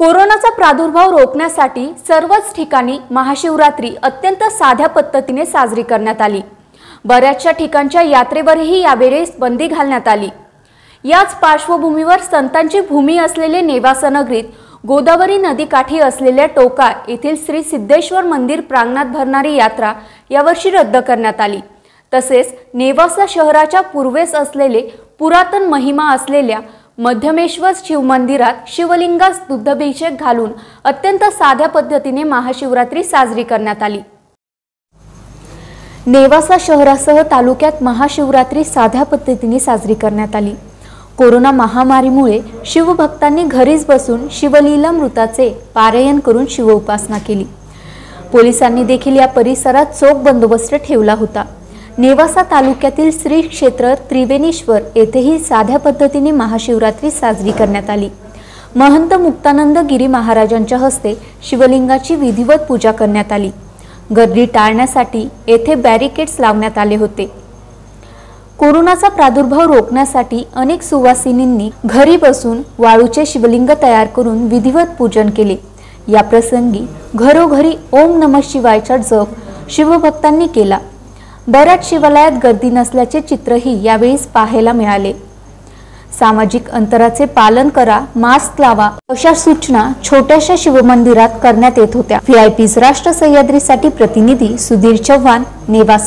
कोरोनाचा प्रादुर्भाव रोखण्यासाठी सर्वच ठिकाणी महाशिवरात्री अत्यंत साध्या पद्धतीने साजरी करण्यात आली। बऱ्याचशा ठिकाणच्या यात्रेवरही यावेळी बंदी घालण्यात आली। याच पार्श्वभूमीवर संतांची भूमी असलेले नेवासा नगरीत गोदावरी नदीकाठी असलेल्या टोका येथील श्री सिद्धेश्वर मंदिर प्रांगणात भरणारी यात्रा यावर्षी रद्द करण्यात आली। तसेच नेवासा शहराच्या पूर्वेस असलेले पुरातन महिमा असलेल्या मध्यमेश्वर शिव मंदिरात शिवलिंगास दुग्धाभिषेक घालून अत्यंत साध्या पद्धतीने महाशिवरात्री साजरी करण्यात आली। नेवासा शहरासह तालुक्यात महाशिवरात्री साध्या पद्धतीने साजरी करण्यात आली। कोरोना महामारीमुळे शिवभक्तांनी घरीच बसून शिवलीलामृताचे पारायण करून शिवउपासना केली। पोलिसांनी देखील या परिसरात चोख बंदोबस्त ठेवला होता। नेवासा तालुक्यातील श्री क्षेत्र त्रिवेणीश्वर येथेही साध्या पद्धतीने महाशिवरात्री साजरी करण्यात आली। महंत मुक्तानंद गिरी महाराजांच्या हस्ते शिवलिंगाची विधिवत पूजा करण्यात आली। गर्दी टाळण्यासाठी येथे बॅरिकेड्स लावण्यात आले होते। कोरोनाचा प्रादुर्भाव रोखण्यासाठी अनेक सुवासिनींनी घरी बसून वाळूचे शिवलिंग तयार करून विधिवत पूजन केले। या प्रसंगी घरोघरी ओम नमः शिवायचा जप शिवभक्तांनी केला। बऱ्याच शिवालयात गर्दी नसल्याचे चित्रही यावेळी पाहायला मिळाले। सामाजिक अंतराचे पालन करा, मास्क लावा अशा सूचना छोट्याशा शिवमंदिरात करण्यात येत होत्या। व्हीआयपी राष्ट्र सहयाद्रीसाठी प्रतिनिधी सुधीर चव्हाण, नेवासा।